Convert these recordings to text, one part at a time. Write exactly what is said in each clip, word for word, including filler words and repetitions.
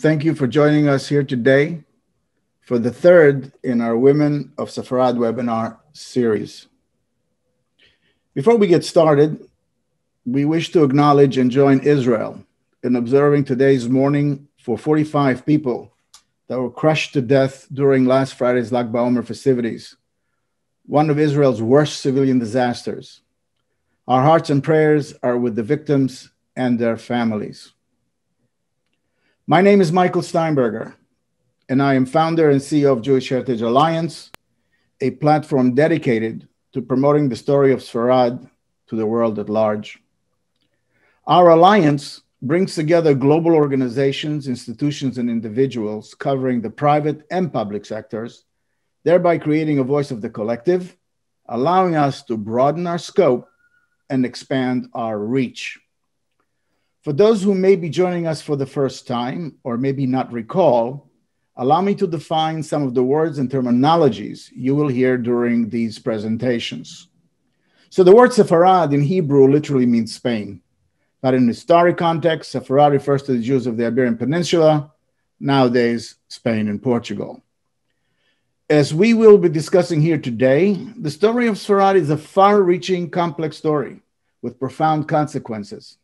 Thank you for joining us here today for the third in our Women of Sefarad webinar series. Before we get started, we wish to acknowledge and join Israel in observing today's mourning for forty-five people that were crushed to death during last Friday's Lag BaOmer festivities, one of Israel's worst civilian disasters. Our hearts and prayers are with the victims and their families. My name is Michael Steinberger, and I am founder and C E O of Jewish Heritage Alliance, a platform dedicated to promoting the story of Sefarad to the world at large. Our alliance brings together global organizations, institutions, and individuals covering the private and public sectors, thereby creating a voice of the collective, allowing us to broaden our scope and expand our reach. For those who may be joining us for the first time, or maybe not recall, allow me to define some of the words and terminologies you will hear during these presentations. So the word Sefarad in Hebrew literally means Spain. But in historic context, Sefarad refers to the Jews of the Iberian Peninsula, nowadays Spain and Portugal. As we will be discussing here today, the story of Sefarad is a far-reaching, complex story with profound consequences.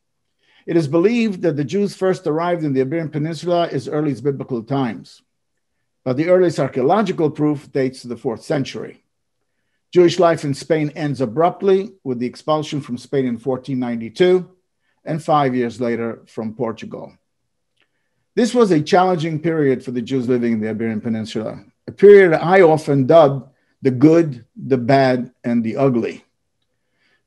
It is believed that the Jews first arrived in the Iberian Peninsula as early as biblical times, but the earliest archaeological proof dates to the fourth century. Jewish life in Spain ends abruptly with the expulsion from Spain in fourteen ninety-two, and five years later from Portugal. This was a challenging period for the Jews living in the Iberian Peninsula, a period I often dubbed the good, the bad, and the ugly.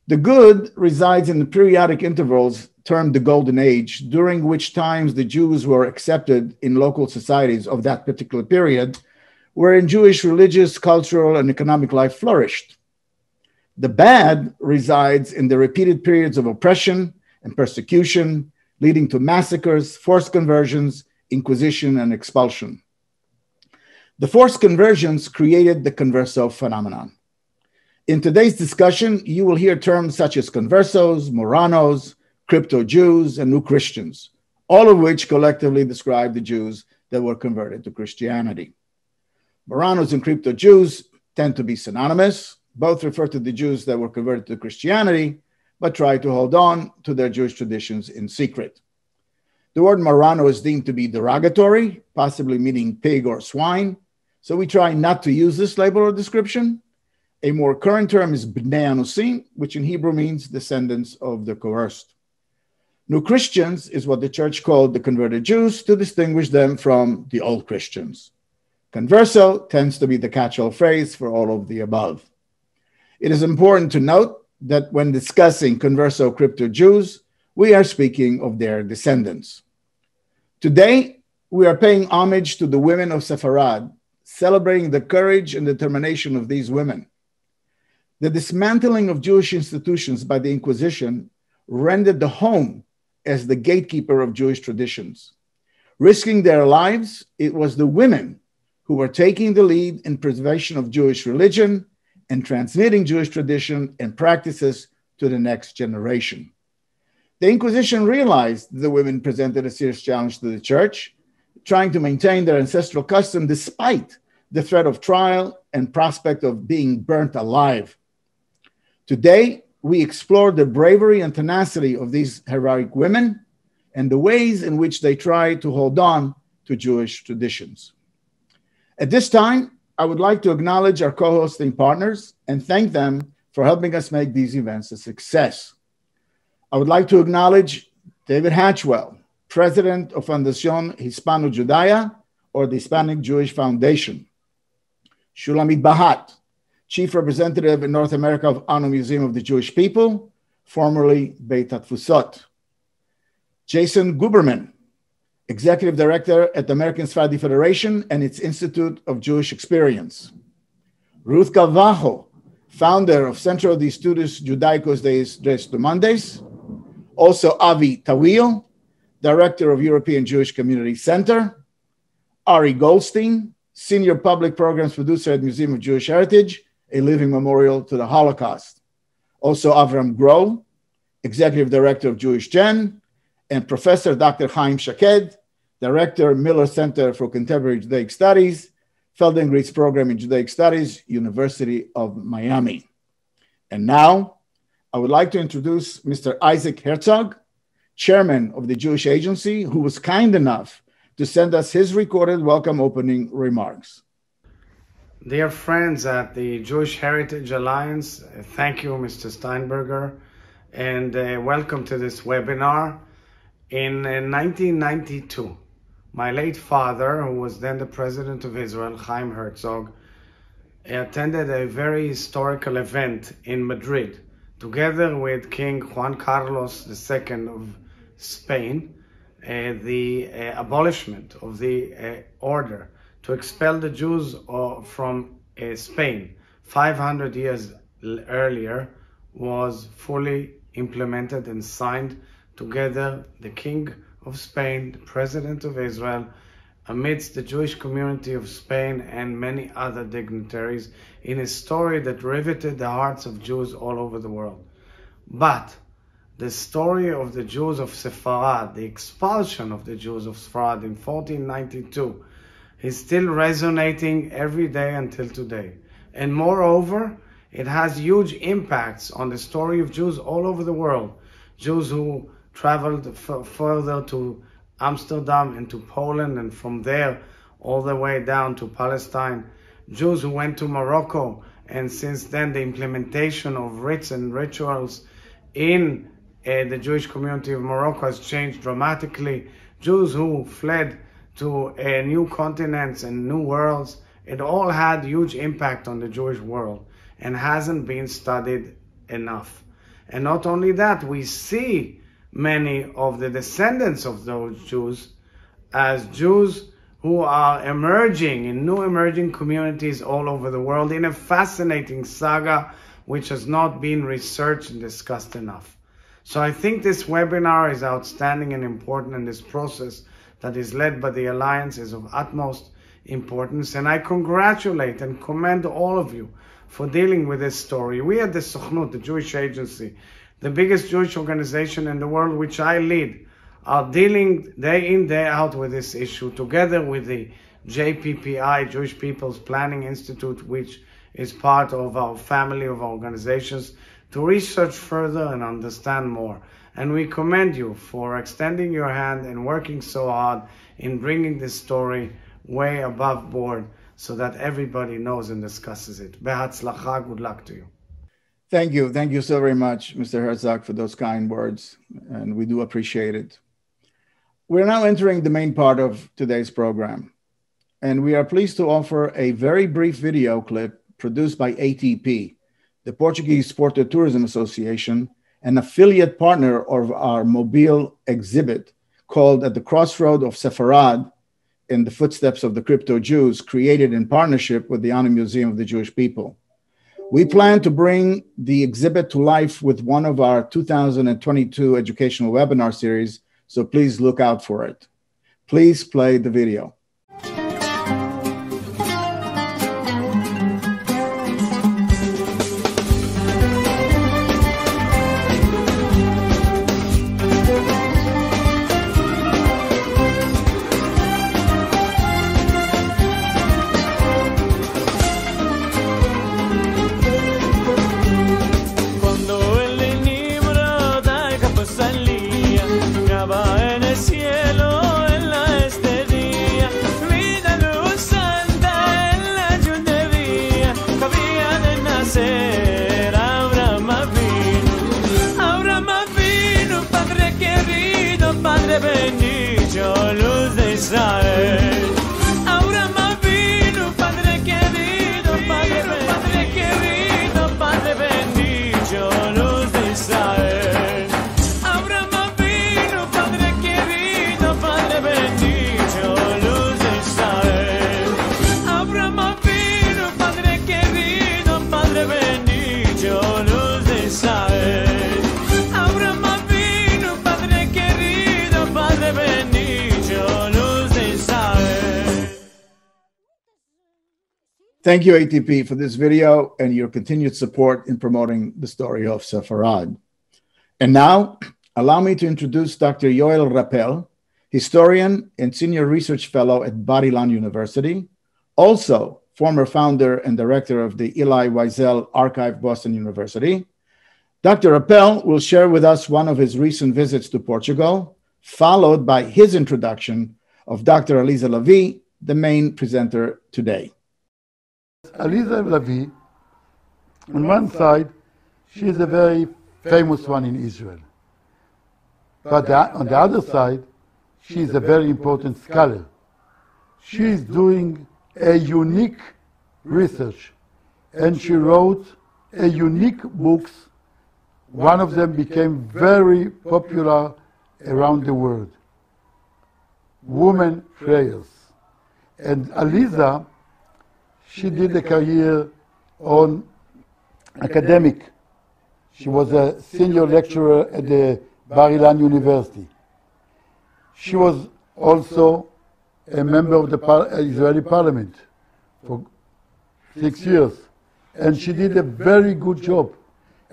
The good resides in the periodic intervals termed the Golden Age, during which times the Jews were accepted in local societies of that particular period, wherein Jewish religious, cultural, and economic life flourished. The bad resides in the repeated periods of oppression and persecution, leading to massacres, forced conversions, inquisition, and expulsion. The forced conversions created the converso phenomenon. In today's discussion, you will hear terms such as conversos, moranos, crypto-Jews, and new Christians, all of which collectively describe the Jews that were converted to Christianity. Moranos and crypto-Jews tend to be synonymous. Both refer to the Jews that were converted to Christianity, but try to hold on to their Jewish traditions in secret. The word morano is deemed to be derogatory, possibly meaning pig or swine, so we try not to use this label or description. A more current term is b'nei anusim, which in Hebrew means descendants of the coerced. New Christians is what the church called the converted Jews to distinguish them from the old Christians. Converso tends to be the catch-all phrase for all of the above. It is important to note that when discussing converso crypto-Jews, we are speaking of their descendants. Today, we are paying homage to the women of Sefarad, celebrating the courage and determination of these women. The dismantling of Jewish institutions by the Inquisition rendered the home as the gatekeeper of Jewish traditions. Risking their lives, it was the women who were taking the lead in preservation of Jewish religion and transmitting Jewish tradition and practices to the next generation. The Inquisition realized that the women presented a serious challenge to the church, trying to maintain their ancestral custom despite the threat of trial and prospect of being burnt alive. Today, we explore the bravery and tenacity of these heroic women and the ways in which they try to hold on to Jewish traditions. At this time, I would like to acknowledge our co-hosting partners and thank them for helping us make these events a success. I would like to acknowledge David Hatchwell, President of Fundación Hispano Judaia, or the Hispanic Jewish Foundation; Shulamit Bahat, Chief Representative in North America of Anu Museum of the Jewish People, formerly Beit Hatfusot; Jason Guberman, Executive Director at the American Sephardi Federation and its Institute of Jewish Experience; Ruth Galvajo, founder of Centro de Estudios Judaicos de Estudiantes; also Avi Tawil, Director of European Jewish Community Center; Ari Goldstein, Senior Public Programs Producer at Museum of Jewish Heritage, a living memorial to the Holocaust; also Avram Grohl, Executive Director of Jewish Gen, and Professor Doctor Chaim Shaked, Director, Miller Center for Contemporary Judaic Studies, Feldenkrais Program in Judaic Studies, University of Miami. And now, I would like to introduce Mister Isaac Herzog, Chairman of the Jewish Agency, who was kind enough to send us his recorded welcome opening remarks. Dear friends at the Jewish Heritage Alliance, thank you, Mister Steinberger, and uh, welcome to this webinar. In uh, nineteen ninety-two, my late father, who was then the president of Israel, Chaim Herzog, attended a very historical event in Madrid, together with King Juan Carlos the Second of Spain, uh, the uh, abolishment of the uh, order to expel the Jews uh, from uh, Spain five hundred years earlier was fully implemented and signed together, the King of Spain, the President of Israel, amidst the Jewish community of Spain and many other dignitaries, in a story that riveted the hearts of Jews all over the world. But the story of the Jews of Sefarad, the expulsion of the Jews of Sefarad in fourteen ninety-two, is still resonating every day until today. And moreover, it has huge impacts on the story of Jews all over the world, Jews who traveled further to Amsterdam and to Poland, and from there all the way down to Palestine. Jews who went to Morocco, and since then the implementation of rites and rituals in uh, the Jewish community of Morocco has changed dramatically. Jews who fled to uh, new continents and new worlds, it all had huge impact on the Jewish world and hasn't been studied enough. And not only that, we see many of the descendants of those Jews as Jews who are emerging in new emerging communities all over the world in a fascinating saga which has not been researched and discussed enough. So I think this webinar is outstanding and important, and this process that is led by the Alliance is of utmost importance, and I congratulate and commend all of you for dealing with this story. We at the Sochnut, the Jewish Agency, the biggest Jewish organization in the world, which I lead, are dealing day in, day out with this issue, together with the J P P I, Jewish People's Planning Institute, which is part of our family of organizations, to research further and understand more. And we commend you for extending your hand and working so hard in bringing this story way above board so that everybody knows and discusses it. Behatzlacha, good luck to you. Thank you. Thank you so very much, Mister Herzog, for those kind words, and we do appreciate it. We're now entering the main part of today's program, and we are pleased to offer a very brief video clip produced by A T P, the Portuguese Sport and Tourism Association, an affiliate partner of our Mobile exhibit called At the Crossroad of Sefarad, in the Footsteps of the Crypto-Jews, created in partnership with the Anu Museum of the Jewish People. We plan to bring the exhibit to life with one of our two thousand twenty-two educational webinar series, so please look out for it. Please play the video. Thank you, A T P, for this video and your continued support in promoting the story of Sefarad. And now, allow me to introduce Doctor Yoel Rappel. historian and senior research fellow at Bar Ilan University, also former founder and director of the Eli Wiesel Archive, Boston University. Doctor Appel will share with us one of his recent visits to Portugal, followed by his introduction of Doctor Aliza Lavie, the main presenter today. Aliza Lavie, on one side, she is a very famous one in Israel. But on the other side, she is a very important scholar. She is doing a unique research, and she wrote a unique books. One of them became very popular around the world, Women Prayers. And Aliza, she did a career on academic. She was a senior lecturer at the Bar Ilan University. She was also a member of the par Israeli parliament for six years. And she did a very good job.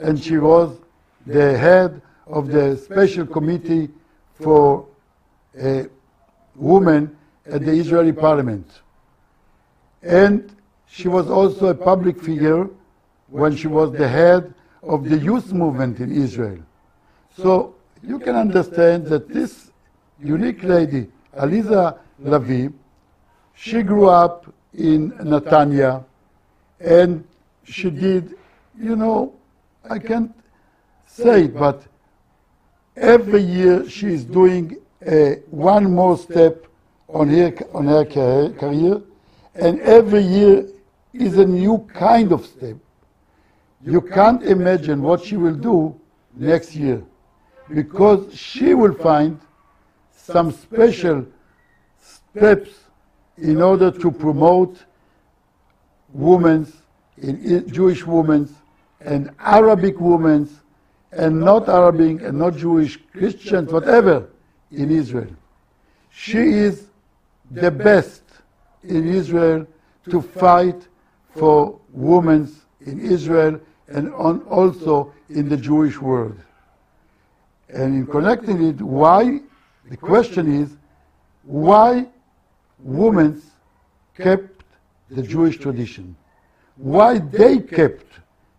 And she was the head of the special committee for uh, women at the Israeli parliament. And she was also a public figure when she was the head of the youth movement in Israel. So you can understand that this unique lady, Aliza Lavie, she grew up in Netanya, and she did, you know, I can't say it, but every year she is doing a, one more step on her, on her career, and every year is a new kind of step. You can't imagine what she will do next year, because she will find some special steps in order to promote women's, in Jewish women's, and Arabic women's, and not Arabic, and not Jewish, Christians, whatever, in Israel. She is the best in Israel to fight for women's in Israel and on also in the Jewish world. And in connecting it, why? The question is, why women kept the Jewish tradition? Why they kept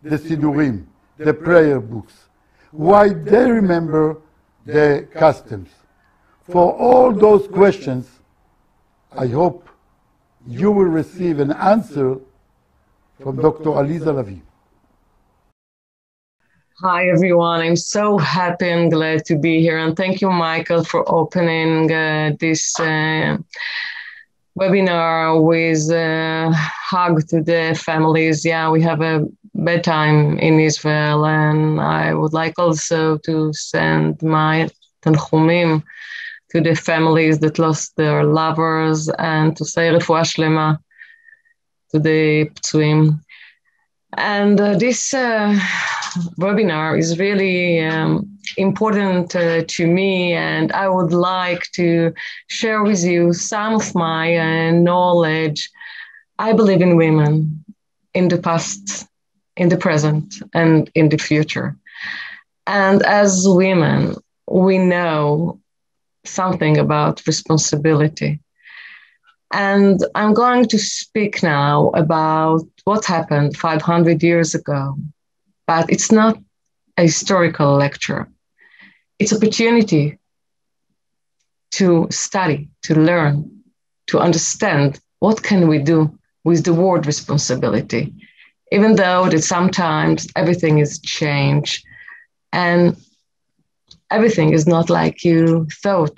the Sidurim, the prayer books? Why they remember the customs? For all those questions, I hope you will receive an answer from Doctor Aliza Lavie. Hi, everyone. I'm so happy and glad to be here. And thank you, Michael, for opening uh, this uh, webinar with a hug to the families. Yeah, we have a bedtime in Israel, and I would like also to send my tanchumim to the families that lost their lovers and to say refuah shlema to the ptsuim. And uh, this uh, webinar is really um, important uh, to me, and I would like to share with you some of my uh, knowledge. I believe in women in the past, in the present, and in the future. And as women, we know something about responsibility. And I'm going to speak now about what happened five hundred years ago, but it's not a historical lecture. It's an opportunity to study, to learn, to understand what can we do with the word responsibility, even though that sometimes everything is changed and everything is not like you thought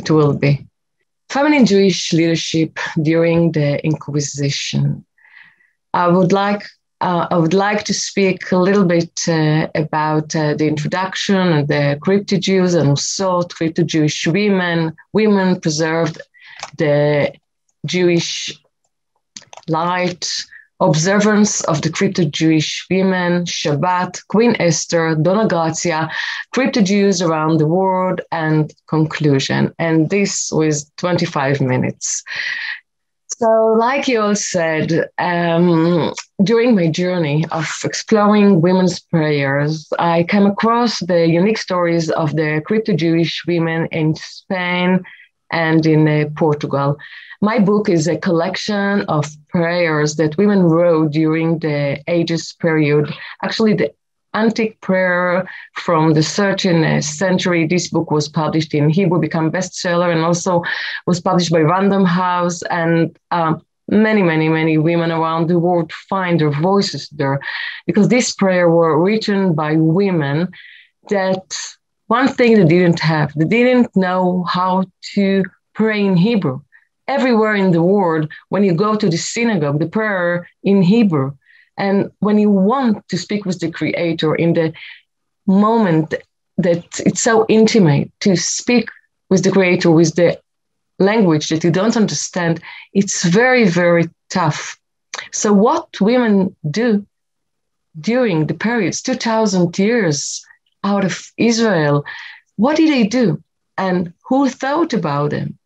it will be. Feminine Jewish leadership during the Inquisition. I would like, uh, I would like to speak a little bit uh, about uh, the introduction of the crypto-Jews and also crypto-Jewish women. Women preserved the Jewish light, observance of the crypto-Jewish women, Shabbat, Queen Esther, Dona Gracia, crypto-Jews around the world, and conclusion. And this was twenty-five minutes. So like you all said, um, during my journey of exploring women's prayers, I came across the unique stories of the crypto-Jewish women in Spain, and in uh, Portugal. My book is a collection of prayers that women wrote during the ages period, actually the antique prayer from the thirteenth century. This book was published in Hebrew, became bestseller, and also was published by Random House. And um, many, many, many women around the world find their voices there, because this prayer were written by women that one thing they didn't have, they didn't know how to pray in Hebrew. Everywhere in the world, when you go to the synagogue, the prayer in Hebrew. And when you want to speak with the Creator in the moment that it's so intimate, to speak with the Creator with the language that you don't understand, it's very, very tough. So what women do during the periods, two thousand years out of Israel, what did they do? And who thought about them?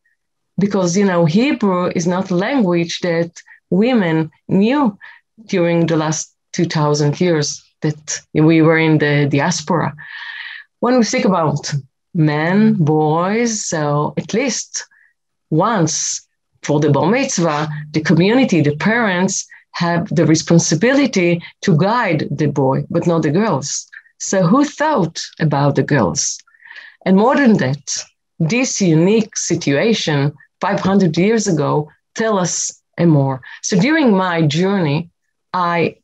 Because, you know, Hebrew is not language that women knew during the last two thousand years that we were in the diaspora. When we think about men, boys, so at least once for the bar mitzvah, the community, the parents have the responsibility to guide the boy, but not the girls. So who thought about the girls? And more than that, this unique situation five hundred years ago tell us and more. So during my journey, I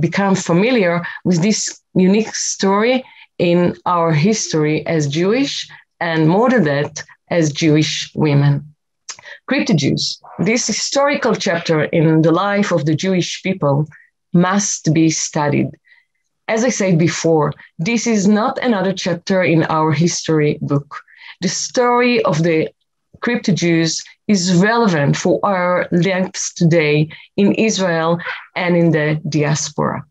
became familiar with this unique story in our history as Jewish, and more than that, as Jewish women. Crypto-Jews, this historical chapter in the life of the Jewish people must be studied. As I said before, this is not another chapter in our history book. The story of the Crypto-Jews is relevant for our lives today in Israel and in the diaspora.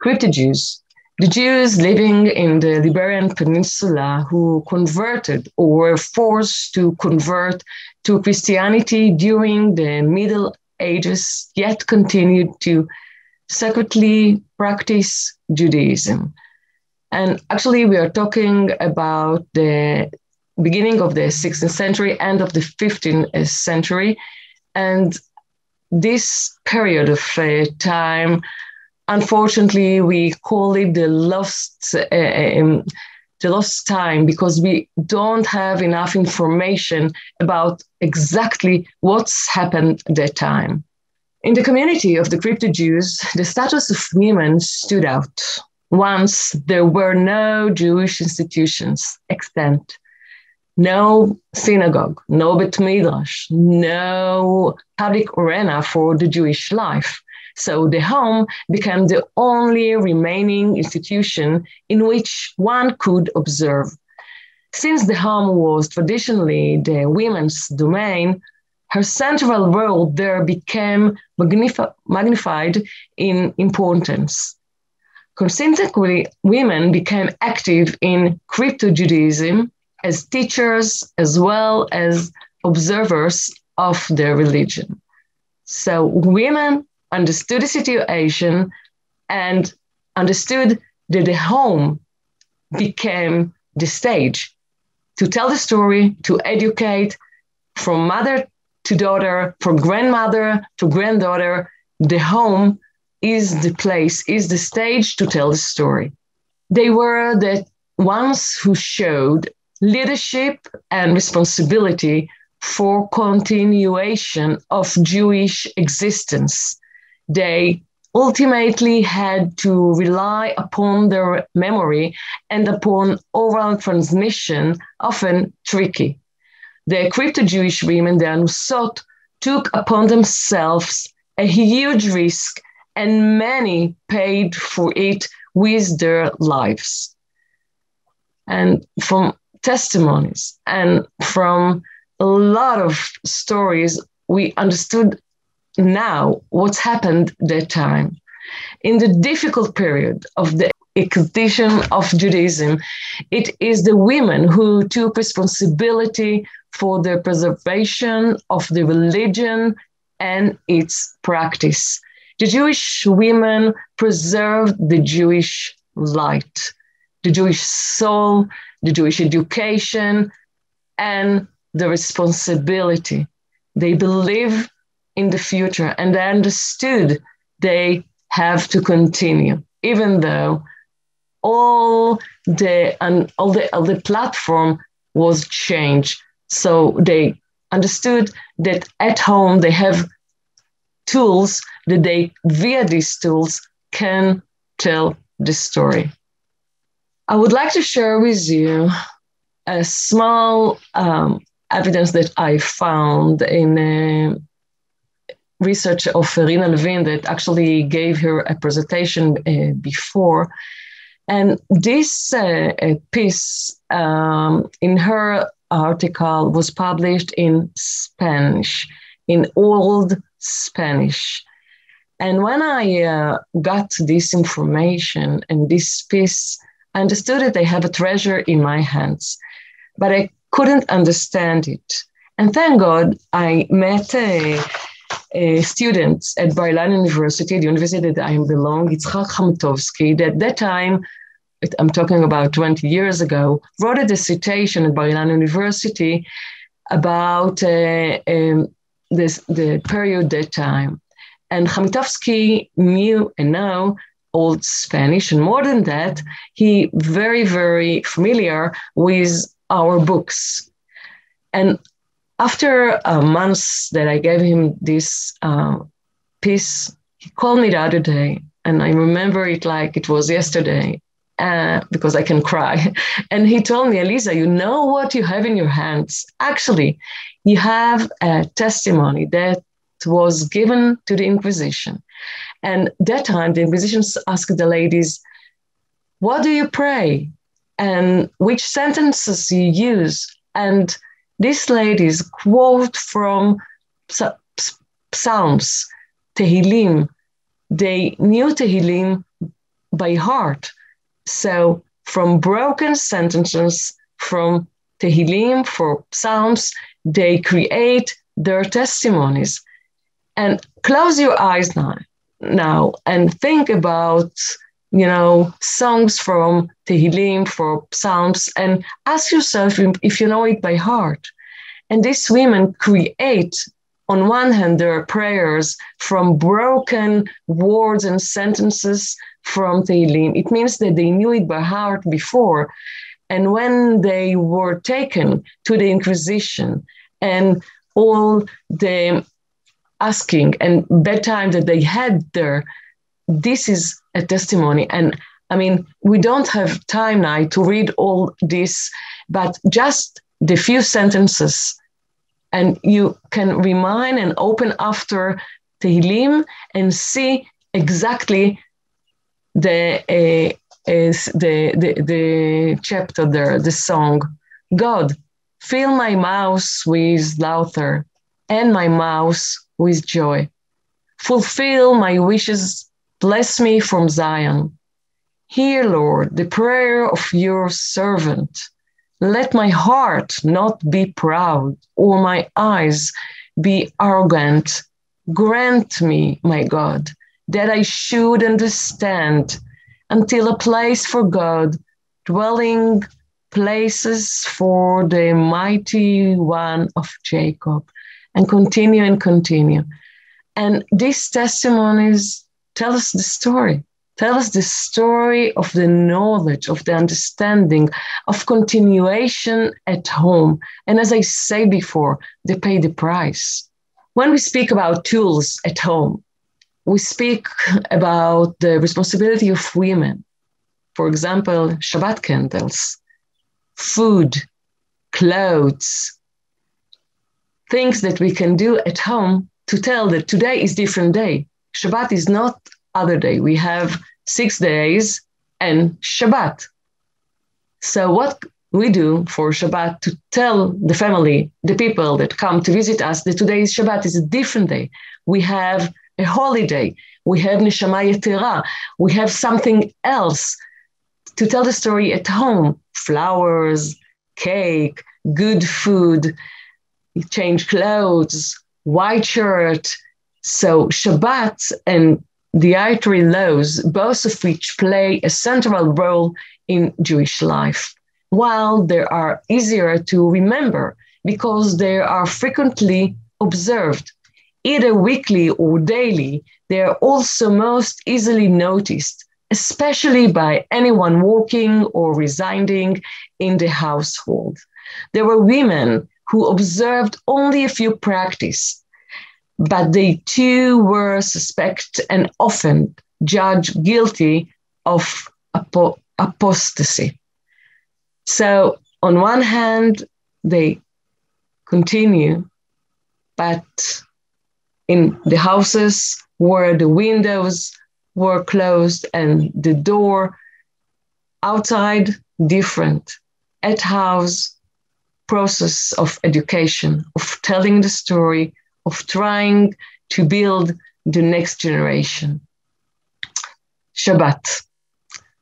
Crypto-Jews, the Jews living in the Iberian Peninsula who converted or were forced to convert to Christianity during the Middle Ages, yet continued to secretly practice Judaism. And actually, we are talking about the beginning of the sixteenth century, end of the fifteenth century. And this period of uh, time, unfortunately, we call it the lost, uh, um, the lost time, because we don't have enough information about exactly what's happened at that time. In the community of the Crypto-Jews, the status of women stood out. Once, there were no Jewish institutions extant. No synagogue, no Beit Midrash, no public arena for the Jewish life. So the home became the only remaining institution in which one could observe. Since the home was traditionally the women's domain, her central role there became magnif- magnified in importance. Consequently, women became active in crypto-Judaism as teachers, as well as observers of their religion. So women understood the situation and understood that the home became the stage to tell the story, to educate from mother to daughter, from grandmother to granddaughter. The home is the place, is the stage to tell the story. They were the ones who showed leadership and responsibility for continuation of Jewish existence. They ultimately had to rely upon their memory and upon oral transmission, often tricky. The crypto-Jewish women, the Anusot, took upon themselves a huge risk, and many paid for it with their lives. And from testimonies and from a lot of stories, we understood now what's happened that time. In the difficult period of the Inquisition of Judaism, it is the women who took responsibility for the preservation of the religion and its practice. The Jewish women preserved the Jewish light, the Jewish soul, the Jewish education, and the responsibility. They believe in the future, and they understood they have to continue, even though all the and all the all the platform was changed. So they understood that at home they have tools that they, via these tools, can tell the story. I would like to share with you a small um, evidence that I found in a research of Rina Levine that actually gave her a presentation uh, before. And this uh, piece um, in her article was published in Spanish, in old Spanish. And when I uh, got this information and this piece, I understood that I have a treasure in my hands, but I couldn't understand it. And thank God I met a Uh, students at Bar Ilan University, the university that I belong, Yitzhak Hamtovsky, that at that time, I'm talking about twenty years ago, wrote a dissertation at Bar Ilan University about uh, um, this, the period that time. And Hamtovsky knew and now old Spanish, and more than that, he very, very familiar with our books. And after a month that I gave him this uh, piece, he called me the other day, and I remember it like it was yesterday, uh, because I can cry. And he told me, Aliza, you know what you have in your hands? Actually, you have a testimony that was given to the Inquisition. And that time, the Inquisition asked the ladies, what do you pray? And which sentences you use? And these ladies quote from Psalms, Tehillim. They knew Tehillim by heart. So from broken sentences from Tehillim, for Psalms, they create their testimonies. And close your eyes now, now and think about, you know, songs from Tehillim, for Psalms, and ask yourself if you know it by heart. And these women create, on one hand, their prayers from broken words and sentences from Tehillim. It means that they knew it by heart before. And when they were taken to the Inquisition and all the asking and bedtime that they had there, this is a testimony. And I mean, we don't have time now to read all this, but just the few sentences. And you can remind and open after Tehillim and see exactly the, uh, is the, the, the chapter there, the song. God, fill my mouth with laughter and my mouth with joy. Fulfill my wishes. Bless me from Zion. Hear, Lord, the prayer of your servant. Let my heart not be proud or my eyes be arrogant. Grant me, my God, that I should understand until a place for God, dwelling places for the mighty one of Jacob. And continue and continue. And these testimonies tell us the story. Tell us the story of the knowledge, of the understanding, of continuation at home. And as I say before, they pay the price. When we speak about tools at home, we speak about the responsibility of women. For example, Shabbat candles, food, clothes, things that we can do at home to tell that today is a different day. Shabbat is not other day. We have six days and Shabbat. So what we do for Shabbat to tell the family, the people that come to visit us, that today is Shabbat, is a different day. We have a holiday. We have Neshama Yetera. We have something else to tell the story at home. Flowers, cake, good food, change clothes, white shirt. So Shabbat and dietary laws, both of which play a central role in Jewish life. While they are easier to remember because they are frequently observed, either weekly or daily. They are also most easily noticed, especially by anyone working or residing in the household. There were women who observed only a few practices, but they too were suspect and often judged guilty of apo- apostasy. So on one hand, they continue, but in the houses where the windows were closed and the door outside, different. At house, process of education, of telling the story, of trying to build the next generation. Shabbat.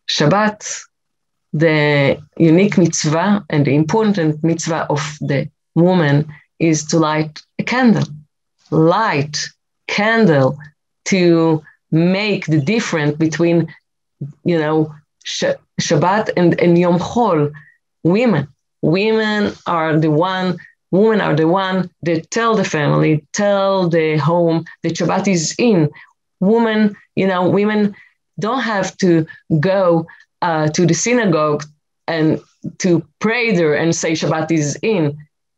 Shabbat, the unique mitzvah and the important mitzvah of the woman is to light a candle. Light candle to make the difference between, you know, sh- Shabbat and, and Yom Chol. Women, women are the one. Women are the one that tell the family, tell the home that Shabbat is in. Women, you know, women don't have to go uh, to the synagogue and to pray there and say Shabbat is in.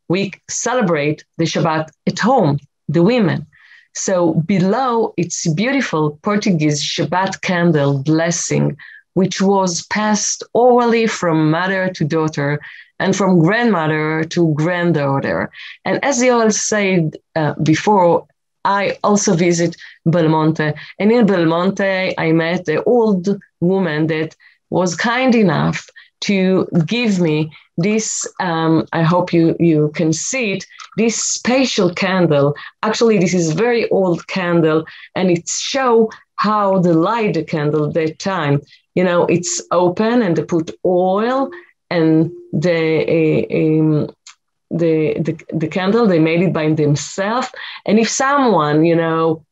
We celebrate the Shabbat at home, the women. So below, it's beautiful Portuguese Shabbat candle blessing, which was passed orally from mother to daughter and from grandmother to granddaughter. And as you all said uh, before, I also visit Belmonte. And in Belmonte, I met an old woman that was kind enough to give me this, um, I hope you, you can see it, this spatial candle. Actually, this is a very old candle, and it shows how they light the candle at that time. You know, it's open and they put oil and the, um, the, the, the candle, they made it by themselves. And if someone, you know,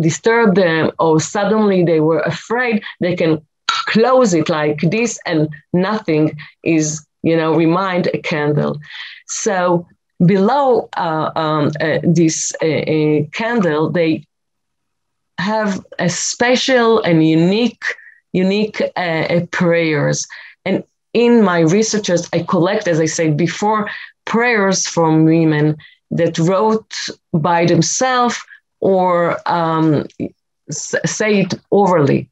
disturbed them or suddenly they were afraid, they can close it like this and nothing is, you know, remind a candle. So below uh, um, uh, this uh, uh, candle, they have a special and unique unique uh, uh, prayers. And in my researches, I collect, as I said before, prayers from women that wrote by themselves or um, say it orally.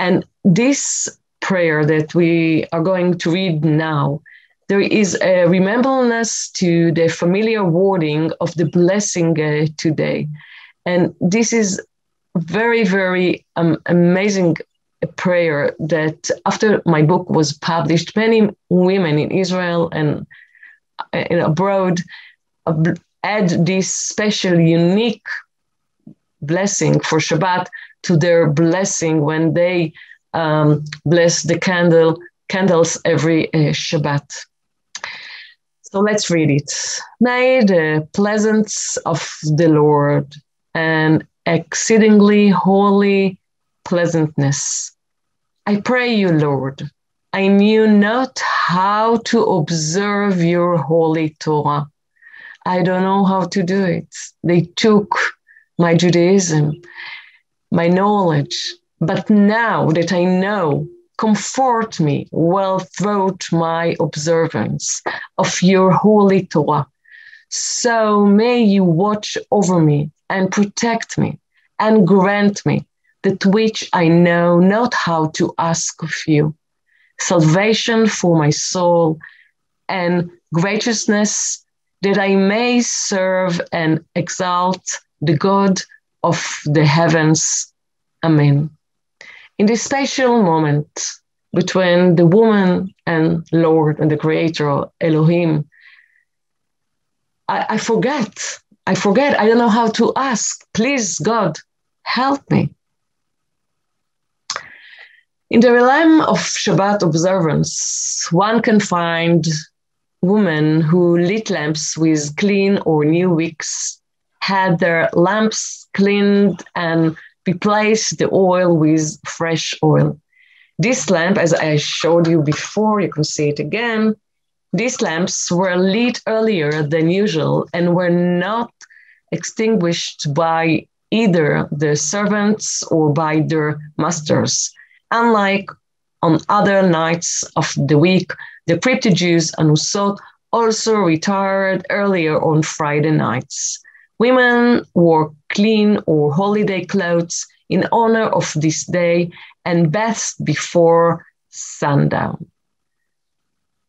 And this prayer that we are going to read now, there is a remembrance to the familiar wording of the blessing uh, today. And this is very, very um, amazing a prayer that after my book was published, many women in Israel and, and abroad add this special, unique blessing for Shabbat to their blessing when they um, bless the candle candles every uh, Shabbat. So let's read it. May the presence of the Lord and exceedingly holy pleasantness. I pray you, Lord, I knew not how to observe your holy Torah. I don't know how to do it. They took my Judaism, my knowledge, but now that I know, comfort me well throughout my observance of your holy Torah. So may you watch over me and protect me and grant me that which I know not how to ask of you, salvation for my soul and graciousness that I may serve and exalt the God of the heavens. Amen. In this special moment between the woman and Lord and the Creator, Elohim, I, I forget, I forget, I don't know how to ask, please God, help me. In the realm of Shabbat observance, one can find women who lit lamps with clean or new wicks, had their lamps cleaned and replaced the oil with fresh oil. This lamp, as I showed you before, you can see it again, These lamps were lit earlier than usual and were not extinguished by either the servants or by their masters. Unlike on other nights of the week, the crypto-Jews Anusot also retired earlier on Friday nights. Women wore clean or holiday clothes in honor of this day and bathed before sundown.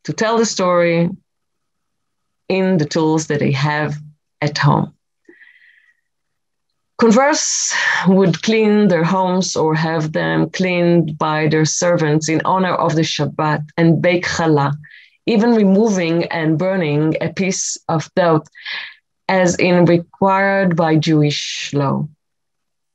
To tell the story in the tools that they have at home. Converse would clean their homes or have them cleaned by their servants in honor of the Shabbat and bake challah, even removing and burning a piece of dough as in required by Jewish law.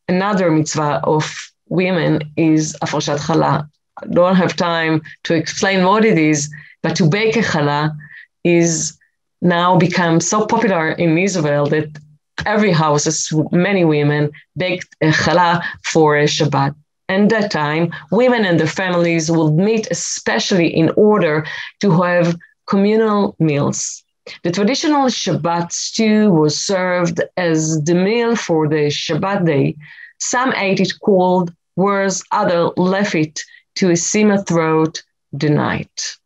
Another mitzvah of women is afreshat challah. I don't have time to explain what it is, but to bake a challah is now become so popular in Israel that every house, many women baked a challah for a Shabbat. And that time, women and their families would meet especially in order to have communal meals. The traditional Shabbat stew was served as the meal for the Shabbat day. Some ate it cold, whereas others left it to simmer throughout the night.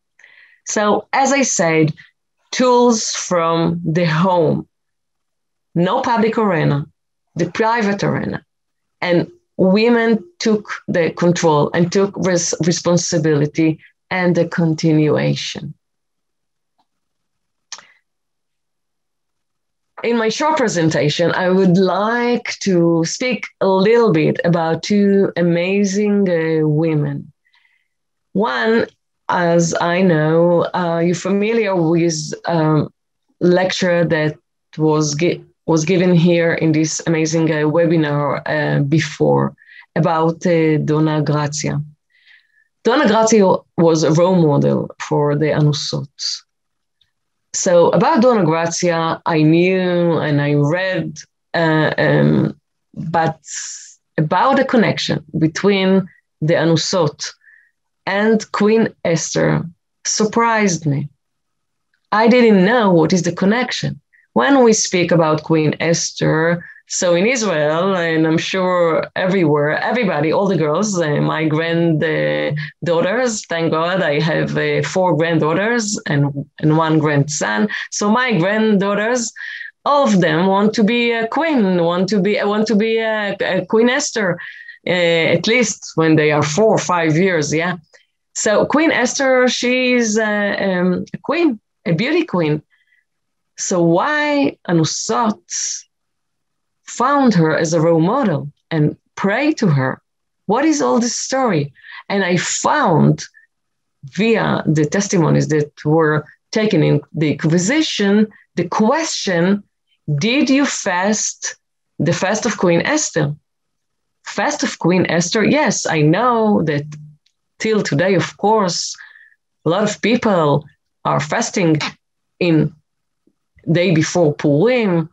So, as I said, tools from the home. No public arena, the private arena. And women took the control and took res responsibility and the continuation. In my short presentation, I would like to speak a little bit about two amazing uh, women. One, as I know, uh, you're familiar with a um, lecture that was given was given here in this amazing uh, webinar uh, before about uh, Dona Gracia. Dona Gracia was a role model for the Anusot. So about Dona Gracia, I knew and I read, uh, um, but about the connection between the Anusot and Queen Esther surprised me. I didn't know what is the connection. When we speak about Queen Esther, so in Israel, and I'm sure everywhere, everybody, all the girls, uh, my granddaughters, thank God, I have uh, four granddaughters and, and one grandson. So my granddaughters, all of them want to be a queen, want to be, want to be a, a Queen Esther, uh, at least when they are four or five years, yeah. So Queen Esther, she's uh, um, a queen, a beauty queen. So why Anusot found her as a role model and prayed to her? What is all this story? And I found via the testimonies that were taken in the Inquisition, the question, did you fast the fast of Queen Esther? Fast of Queen Esther, yes, I know that till today, of course, a lot of people are fasting in day before Purim,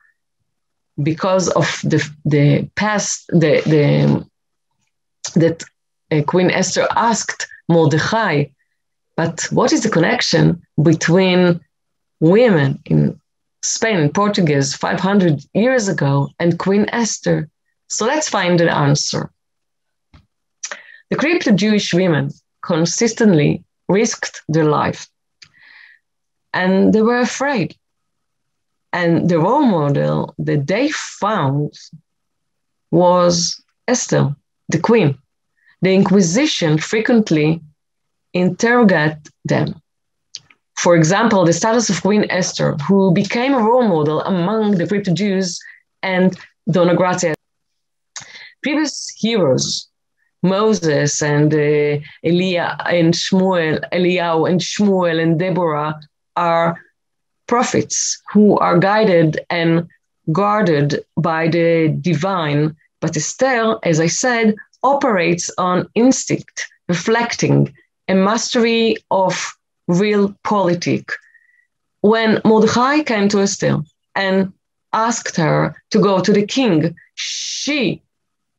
because of the the past, the the that uh, Queen Esther asked Mordechai. But what is the connection between women in Spain and Portugal five hundred years ago and Queen Esther? So let's find the answer. The crypto-Jewish women consistently risked their life, and they were afraid. And the role model that they found was Esther, the queen. The Inquisition frequently interrogated them. For example, the status of Queen Esther, who became a role model among the crypto-Jews, and Dona Gracia. Previous heroes, Moses and uh, Elia and Shmuel, Eliyahu and Shmuel and Deborah, are prophets who are guided and guarded by the divine. But Esther, as I said, operates on instinct, reflecting a mastery of real politic. When Mordechai came to Esther and asked her to go to the king, she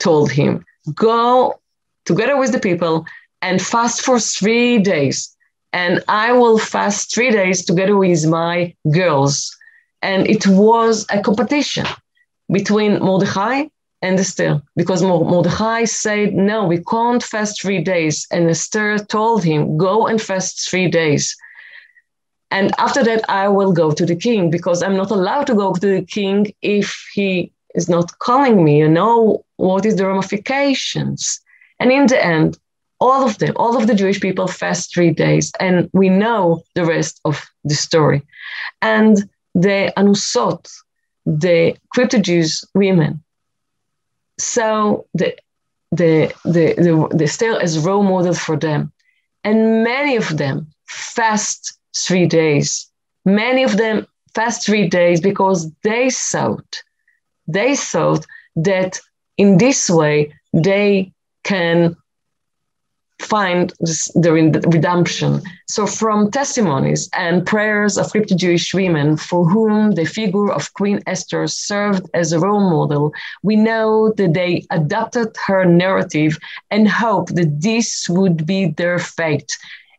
told him, go together with the people and fast for three days. and I will fast three days together with my girls. And it was a competition between Mordechai and Esther, because Mordechai said, no, we can't fast three days. And Esther told him, go and fast three days. And after that, I will go to the king, because I'm not allowed to go to the king if he is not calling me, you know, what is the ramifications? And in the end, all of them, all of the Jewish people fast three days, and we know the rest of the story. And the Anusot, the crypto-Jews women, so the, the, the, the, the Esther as role model for them. And many of them fast three days. Many of them fast three days because they thought, they thought that in this way they can find the redemption. So from testimonies and prayers of crypto-Jewish women for whom the figure of Queen Esther served as a role model, we know that they adopted her narrative and hoped that this would be their fate.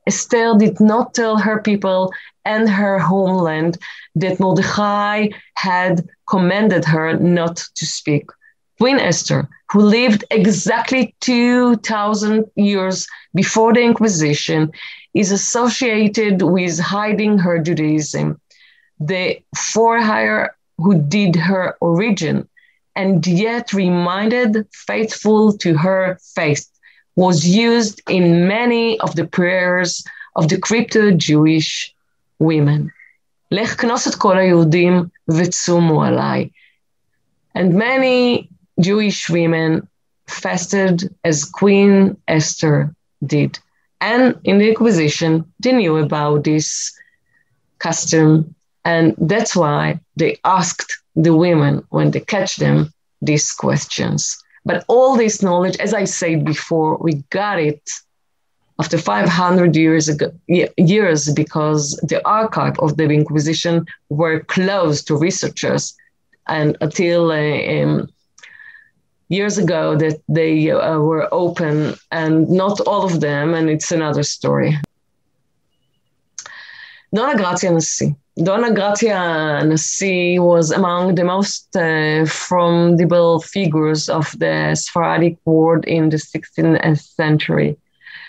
Esther did not tell her people and her homeland that Mordechai had commanded her not to speak. Queen Esther, who lived exactly two thousand years before the Inquisition, is associated with hiding her Judaism, the forerunner who did her origin, and yet remained faithful to her faith, was used in many of the prayers of the crypto-Jewish women. Lech knos et kol haYehudim vetzumu alai. And many Jewish women fasted as Queen Esther did. And in the Inquisition, they knew about this custom. And that's why they asked the women, when they catch them, these questions. But all this knowledge, as I said before, we got it after five hundred years ago, years because the archive of the Inquisition were closed to researchers, and until uh, um, years ago that they uh, were open, and not all of them, and it's another story. Dona Gracia Nasi. Dona Gracia Nasi was among the most uh, formidable figures of the Sephardic world in the sixteenth century.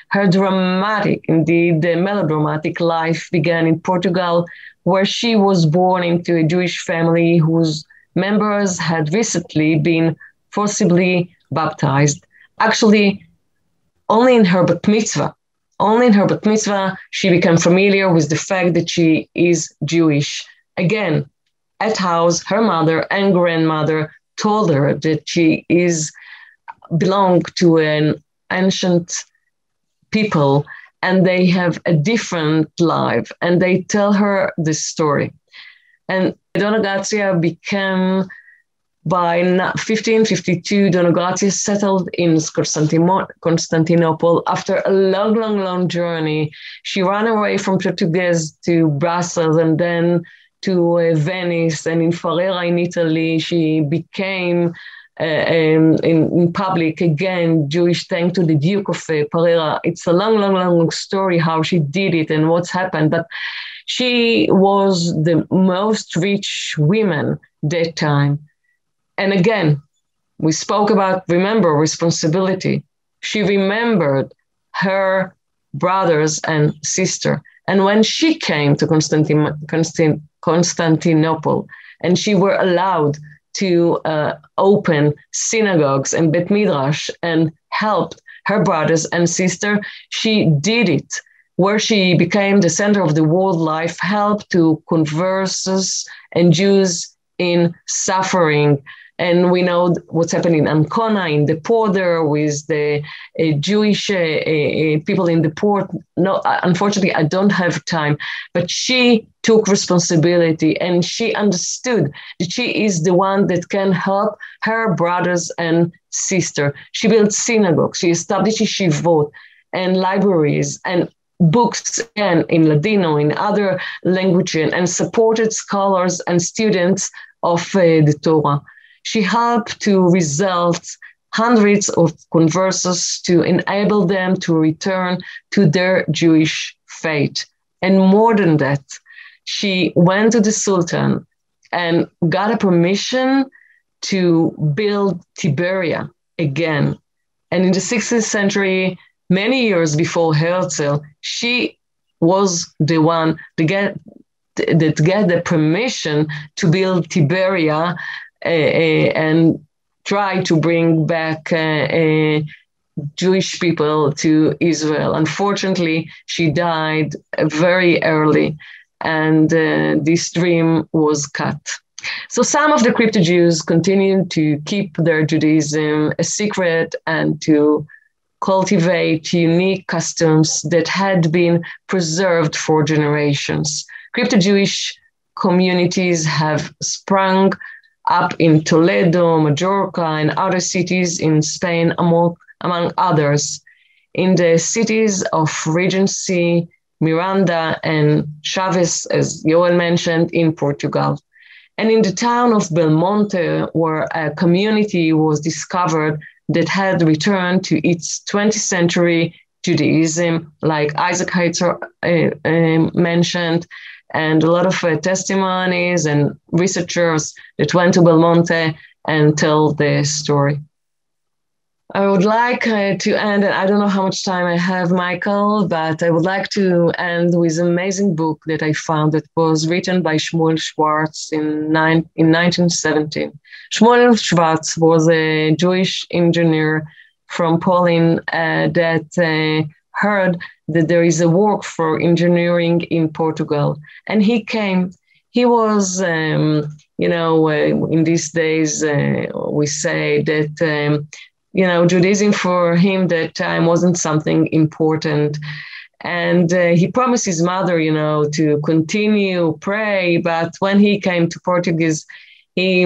Her dramatic, indeed the melodramatic life began in Portugal, where she was born into a Jewish family whose members had recently been forcibly baptized. Actually, only in her bat mitzvah, Only in her bat mitzvah, she became familiar with the fact that she is Jewish. Again, at house, her mother and grandmother told her that she is belong to an ancient people, and they have a different life, and they tell her this story. And Dona Gracia became, by fifteen fifty-two, Dona Gracia settled in Constantinople. After a long, long, long journey, she ran away from Portuguese to Brussels and then to uh, Venice, and in Ferrara in Italy, she became uh, um, in, in public again Jewish, thanks to the Duke of uh, Ferrara. It's a long, long, long story how she did it and what's happened, but she was the most rich woman that time. And again, we spoke about, remember, responsibility. She remembered her brothers and sister. And when she came to Constantin Constant Constantinople, and she were allowed to uh, open synagogues and Bet Midrash and helped her brothers and sister, she did it, where she became the center of the world life, helped to conversos and Jews in suffering. And we know what's happening in Ancona, in the port there, with the uh, Jewish uh, uh, people in the port. No, unfortunately, I don't have time. But she took responsibility, and she understood that she is the one that can help her brothers and sister. She built synagogues. She established yeshivot and libraries and books, and in Ladino, in other languages, and supported scholars and students of uh, the Torah. She helped to resolve hundreds of conversos to enable them to return to their Jewish faith. And more than that, she went to the Sultan and got a permission to build Tiberia again. And in the sixteenth century, many years before Herzl, she was the one to get, that get the permission to build Tiberia uh, uh, and try to bring back uh, uh, Jewish people to Israel. Unfortunately, she died very early, and uh, this dream was cut. So some of the crypto-Jews continued to keep their Judaism a secret and to cultivate unique customs that had been preserved for generations. Crypto-Jewish communities have sprung up in Toledo, Majorca, and other cities in Spain, among, among others. In the cities of Regency, Miranda, and Chaves, as Yoel mentioned, in Portugal. And in the town of Belmonte, where a community was discovered that had returned to its twentieth century Judaism, like Isaac Herzog uh, uh, mentioned, and a lot of uh, testimonies and researchers that went to Belmonte and tell the story. I would like uh, to end, and I don't know how much time I have, Michael, but I would like to end with an amazing book that I found that was written by Shmuel Schwartz in, nine, in nineteen seventeen. Shmuel Schwartz was a Jewish engineer from Poland uh, that uh, heard that there is a work for engineering in Portugal. And he came, he was, um, you know, uh, in these days, uh, we say that um, you know, Judaism for him that time wasn't something important. And uh, he promised his mother, you know, to continue, pray. But when he came to Portuguese, he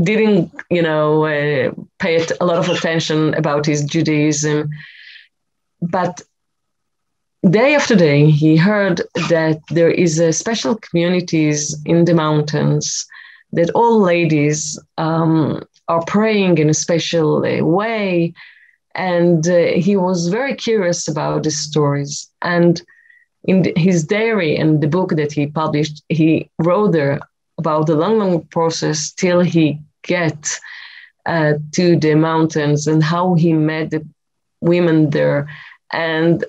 didn't, you know, uh, pay it a lot of attention about his Judaism. But day after day, he heard that there is a special communities in the mountains that all ladies, um, are praying in a special uh, way. And uh, he was very curious about the stories. And in the, his diary and the book that he published, he wrote there about the long, long process till he get uh, to the mountains and how he met the women there and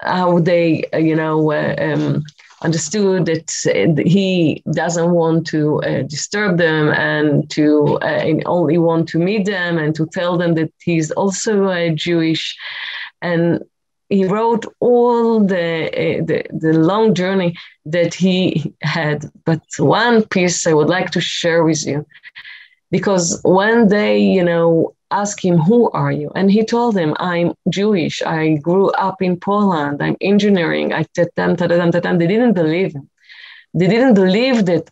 how they, uh, you know, uh, um, understood that he doesn't want to uh, disturb them and to uh, and only want to meet them and to tell them that he's also uh, Jewish. And he wrote all the, uh, the, the long journey that he had. But one piece I would like to share with you, because when they, you know, asked him, who are you? And he told them, I'm Jewish. I grew up in Poland. I'm engineering. I ta-tam, ta-tam, ta-tam. They didn't believe him. They didn't believe that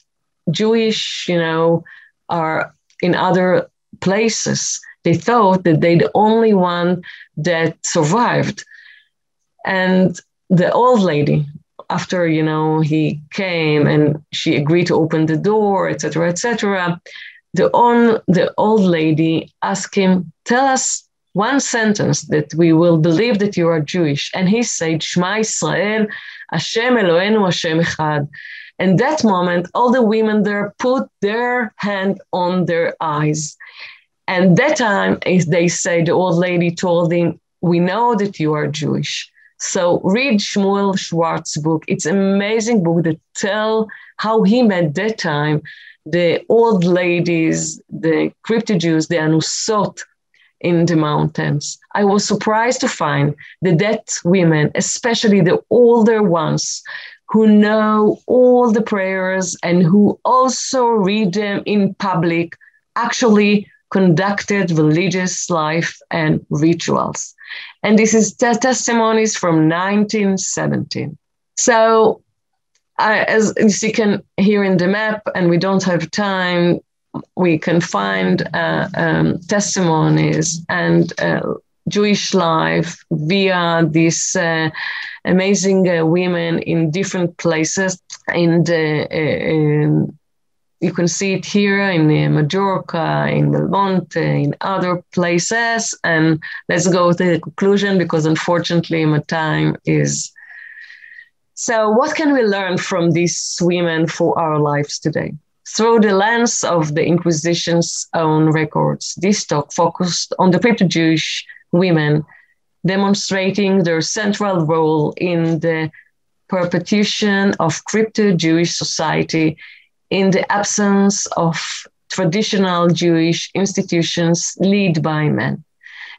Jewish, you know, are in other places. They thought that they're the only one that survived. And the old lady, after, you know, he came and she agreed to open the door, et cetera, et cetera, The, on, the old lady asked him, tell us one sentence that we will believe that you are Jewish. And he said, Shema Israel, Hashem Eloheinu, Hashem Echad. And that moment, all the women there put their hand on their eyes. And that time, as they say, the old lady told him, we know that you are Jewish. So read Shmuel Schwartz's book. It's an amazing book that tells how he met that time the old ladies, the crypto-Jews, the anusot in the mountains. I was surprised to find that that women, especially the older ones, who know all the prayers and who also read them in public, actually conducted religious life and rituals. And this is t- testimonies from nineteen seventeen. So I, as you can hear in the map, and we don't have time, we can find uh, um, testimonies and uh, Jewish life via these uh, amazing uh, women in different places in the, uh, in You can see it here in Majorca, in Belmonte, in other places. And let's go to the conclusion, because unfortunately my time is. So what can we learn from these women for our lives today? Through the lens of the Inquisition's own records, this talk focused on the crypto-Jewish women, demonstrating their central role in the perpetuation of crypto-Jewish society in the absence of traditional Jewish institutions led by men.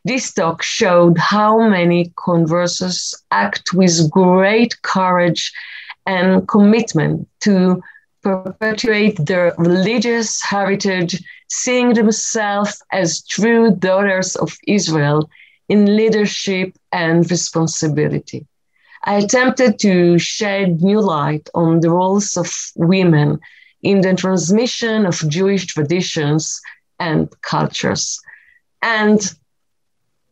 This talk showed how many conversos act with great courage and commitment to perpetuate their religious heritage, seeing themselves as true daughters of Israel in leadership and responsibility. I attempted to shed new light on the roles of women in the transmission of Jewish traditions and cultures. And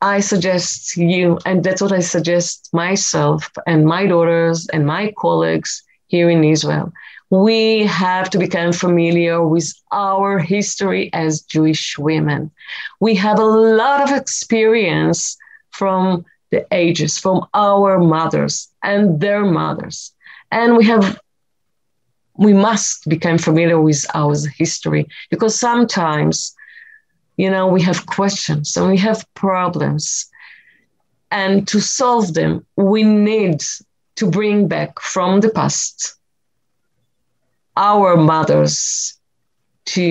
I suggest you, and that's what I suggest myself and my daughters and my colleagues here in Israel. We have to become familiar with our history as Jewish women. We have a lot of experience from the ages, from our mothers and their mothers. And we have We must become familiar with our history, because sometimes, you know, we have questions and we have problems. And to solve them, we need to bring back from the past our mothers to